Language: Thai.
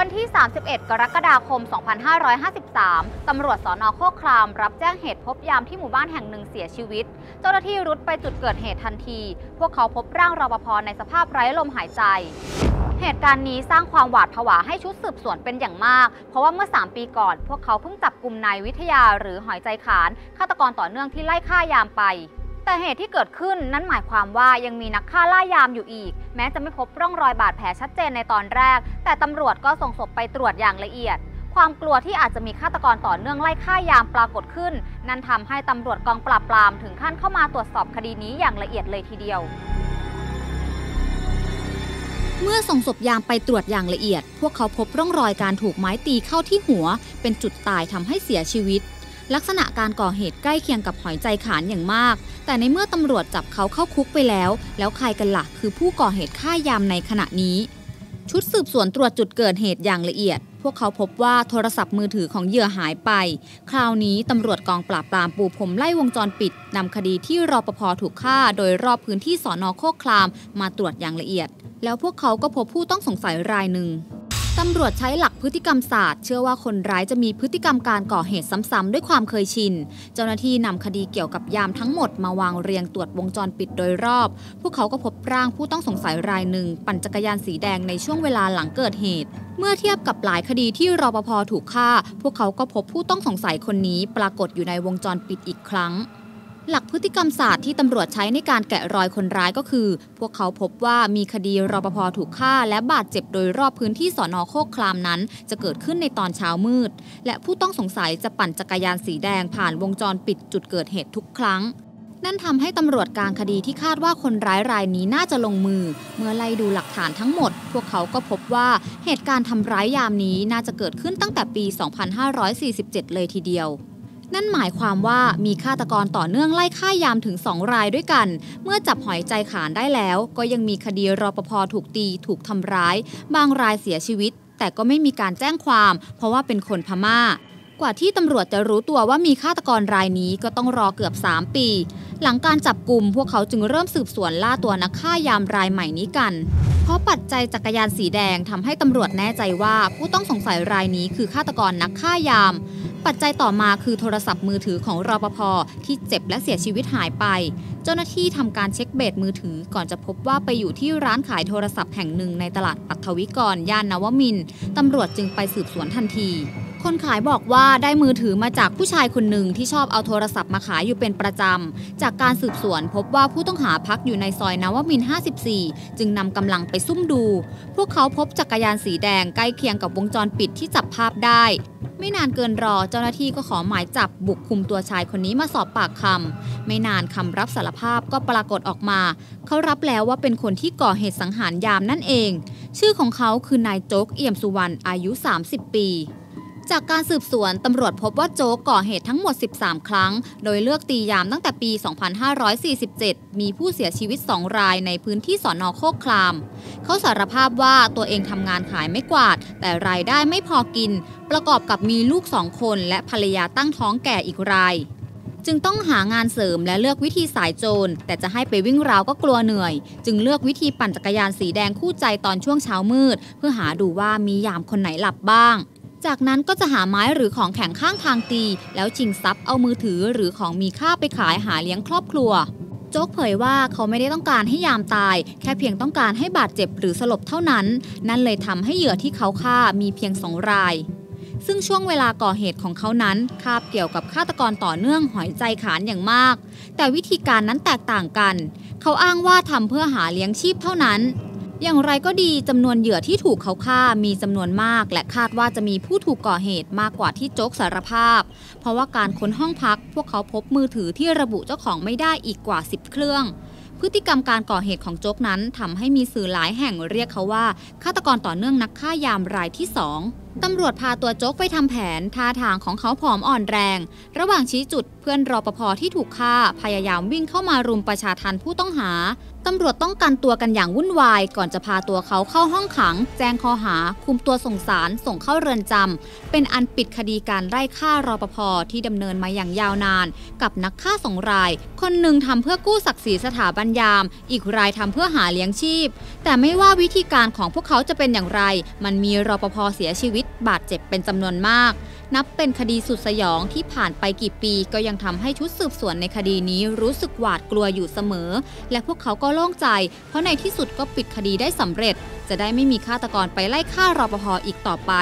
วันที่31กรกฎาคม2553ตำรวจสน.โคครามรับแจ้งเหตุพบยามที่หมู่บ้านแห่งหนึ่งเสียชีวิตเจ้าหน้าที่รุดไปจุดเกิดเหตุทันทีพวกเขาพบร่างรปภ.ในสภาพไร้ลมหายใจเหตุการณ์นี้สร้างความหวาดผวาให้ชุดสืบสวนเป็นอย่างมากเพราะว่าเมื่อ3 ปีก่อนพวกเขาเพิ่งจับกุมนายวิทยาหรือหอยใจขานฆาตกรต่อเนื่องที่ไล่ฆ่ายามไปแต่เหตุที่เกิดขึ้นนั้นหมายความว่ายังมีนักฆ่าล่ายามอยู่อีกแม้จะไม่พบร่องรอยบาดแผลชัดเจนในตอนแรกแต่ตำรวจก็ส่งศพไปตรวจอย่างละเอียดความกลัวที่อาจจะมีฆาตกรต่อเนื่องไล่ฆ่ายามปรากฏขึ้นนั้นทำให้ตำรวจกองปราบปรามถึงขั้นเข้ามาตรวจสอบคดีนี้อย่างละเอียดเลยทีเดียวเมื่อส่งศพยามไปตรวจอย่างละเอียดพวกเขาพบร่องรอยการถูกไม้ตีเข้าที่หัวเป็นจุดตายทำให้เสียชีวิตลักษณะการก่อเหตุใกล้เคียงกับหอยใจขานอย่างมากแต่ในเมื่อตำรวจจับเขาเข้าคุกไปแล้วใครกันล่ะคือผู้ก่อเหตุฆ่ายามในขณะนี้ชุดสืบสวนตรวจจุดเกิดเหตุอย่างละเอียดพวกเขาพบว่าโทรศัพท์มือถือของเหยื่อหายไปคราวนี้ตำรวจกองปราบปรามปูพรมไล่วงจรปิดนำคดีที่รปภ.ถูกฆ่าโดยรอบพื้นที่สน.โคครามมาตรวจอย่างละเอียดแล้วพวกเขาก็พบผู้ต้องสงสัยรายหนึ่งตำรวจใช้หลักพฤติกรรมศาสตร์เชื่อว่าคนร้ายจะมีพฤติกรรมการก่อเหตุซ้ำๆด้วยความเคยชินเจ้าหน้าที่นำคดีเกี่ยวกับยามทั้งหมดมาวางเรียงตรวจวงจรปิดโดยรอบพวกเขาก็พบร่างผู้ต้องสงสัยรายหนึ่งปั่นจักรยานสีแดงในช่วงเวลาหลังเกิดเหตุเมื่อเทียบกับหลายคดีที่รปภ.ถูกฆ่าพวกเขาก็พบผู้ต้องสงสัยคนนี้ปรากฏอยู่ในวงจรปิดอีกครั้งหลักพฤติกรรมศาสตร์ที่ตำรวจใช้ในการแกะรอยคนร้ายก็คือพวกเขาพบว่ามีคดีรปภ.ถูกฆ่าและบาดเจ็บโดยรอบพื้นที่สน.โคครามนั้นจะเกิดขึ้นในตอนเช้ามืดและผู้ต้องสงสัยจะปั่นจักรยานสีแดงผ่านวงจรปิดจุดเกิดเหตุทุกครั้งนั่นทำให้ตำรวจกลางคดีที่คาดว่าคนร้ายรายนี้น่าจะลงมือเมื่อไล่ดูหลักฐานทั้งหมดพวกเขาก็พบว่าเหตุการณ์ทำร้ายยามนี้น่าจะเกิดขึ้นตั้งแต่ปี 2547 เลยทีเดียวนั่นหมายความว่ามีฆาตกรต่อเนื่องไล่ฆ่ายามถึง2 รายด้วยกันเมื่อจับหอยใจขานได้แล้วก็ยังมีคดีรปภ.ถูกตีถูกทำร้ายบางรายเสียชีวิตแต่ก็ไม่มีการแจ้งความเพราะว่าเป็นคนพม่ากว่าที่ตำรวจจะรู้ตัวว่ามีฆาตกรรายนี้ก็ต้องรอเกือบ3 ปีหลังการจับกุมพวกเขาจึงเริ่มสืบสวนล่าตัวนักฆ่ายามรายใหม่นี้กันเพราะปัจจัยจักรยานสีแดงทำให้ตำรวจแน่ใจว่าผู้ต้องสงสัยรายนี้คือฆาตกรนักฆ่ายามปัจจัยต่อมาคือโทรศัพท์มือถือของรปภ.ที่เจ็บและเสียชีวิตหายไปเจ้าหน้าที่ทำการเช็คเบสมือถือก่อนจะพบว่าไปอยู่ที่ร้านขายโทรศัพท์แห่งหนึ่งในตลาดปัทวิกรย่านนวมินทร์ตำรวจจึงไปสืบสวนทันทีคนขายบอกว่าได้มือถือมาจากผู้ชายคนหนึ่งที่ชอบเอาโทรศัพท์มาขายอยู่เป็นประจำจากการสืบสวนพบว่าผู้ต้องหาพักอยู่ในซอยนวมินทร์54จึงนำกำลังไปซุ่มดูพวกเขาพบจักรยานสีแดงใกล้เคียงกับวงจรปิดที่จับภาพได้ไม่นานเกินรอเจ้าหน้าที่ก็ขอหมายจับบุกคุมตัวชายคนนี้มาสอบปากคำไม่นานคำรับสารภาพก็ปรากฏออกมาเขารับแล้วว่าเป็นคนที่ก่อเหตุสังหารยามนั่นเองชื่อของเขาคือนายโจ๊กเอี่ยมสุวรรณอายุ30 ปีจากการสืบสวนตำรวจพบว่าโจ๊กก่อเหตุทั้งหมด13 ครั้งโดยเลือกตียามตั้งแต่ปี 2547 มีผู้เสียชีวิต2 รายในพื้นที่สน.โคครามเขาสารภาพว่าตัวเองทำงานขายไม้กวาดแต่รายได้ไม่พอกินประกอบกับมีลูก2 คนและภรรยาตั้งท้องแก่อีกรายจึงต้องหางานเสริมและเลือกวิธีสายโจรแต่จะให้ไปวิ่งราวก็กลัวเหนื่อยจึงเลือกวิธีปั่นจักรยานสีแดงคู่ใจตอนช่วงเช้ามืดเพื่อหาดูว่ามียามคนไหนหลับบ้างจากนั้นก็จะหาไม้หรือของแข็งข้างทางตีแล้วชิงทรัพย์เอามือถือหรือของมีค่าไปขายหาเลี้ยงครอบครัวโจ๊กเผยว่าเขาไม่ได้ต้องการให้ยามตายแค่เพียงต้องการให้บาดเจ็บหรือสลบเท่านั้นนั่นเลยทำให้เหยื่อที่เขาฆ่ามีเพียง2 รายซึ่งช่วงเวลาก่อเหตุของเขานั้นคาบเกี่ยวกับฆาตกรต่อเนื่องหอยใจขานอย่างมากแต่วิธีการนั้นแตกต่างกันเขาอ้างว่าทำเพื่อหาเลี้ยงชีพเท่านั้นอย่างไรก็ดีจำนวนเหยื่อที่ถูกเขาฆ่ามีจำนวนมากและคาดว่าจะมีผู้ถูกก่อเหตุมากกว่าที่โจ๊กสารภาพเพราะว่าการค้นห้องพักพวกเขาพบมือถือที่ระบุเจ้าของไม่ได้อีกกว่า10 เครื่องพฤติกรรมการก่อเหตุของโจ๊กนั้นทำให้มีสื่อหลายแห่งเรียกเขาว่าฆาตกรต่อเนื่องนักฆ่ายามรายที่ 2 ตำรวจพาตัวโจ๊กไปทำแผนท่าทางของเขาผอมอ่อนแรงระหว่างชี้จุดเพื่อนรปภ.ที่ถูกฆ่าพยายามวิ่งเข้ามารุมประชาทัณฑ์ผู้ต้องหาตำรวจต้องกันตัวกันอย่างวุ่นวายก่อนจะพาตัวเขาเข้าห้องขังแจ้งข้อหาคุมตัวส่งสารส่งเข้าเรือนจำเป็นอันปิดคดีการไล่ฆ่ารปภ.ที่ดำเนินมาอย่างยาวนานกับนักฆ่าสองรายคนหนึ่งทำเพื่อกู้ศักดิ์ศรีสถาบันยามอีกรายทำเพื่อหาเลี้ยงชีพแต่ไม่ว่าวิธีการของพวกเขาจะเป็นอย่างไรมันมีรปภ.เสียชีวิตบาดเจ็บเป็นจำนวนมากนับเป็นคดีสุดสยองที่ผ่านไปกี่ปีก็ยังทำให้ชุดสืบสวนในคดีนี้รู้สึกหวาดกลัวอยู่เสมอและพวกเขาก็โล่งใจเพราะในที่สุดก็ปิดคดีได้สำเร็จจะได้ไม่มีฆาตกรไปไล่ฆ่ารปภ.อีกต่อไป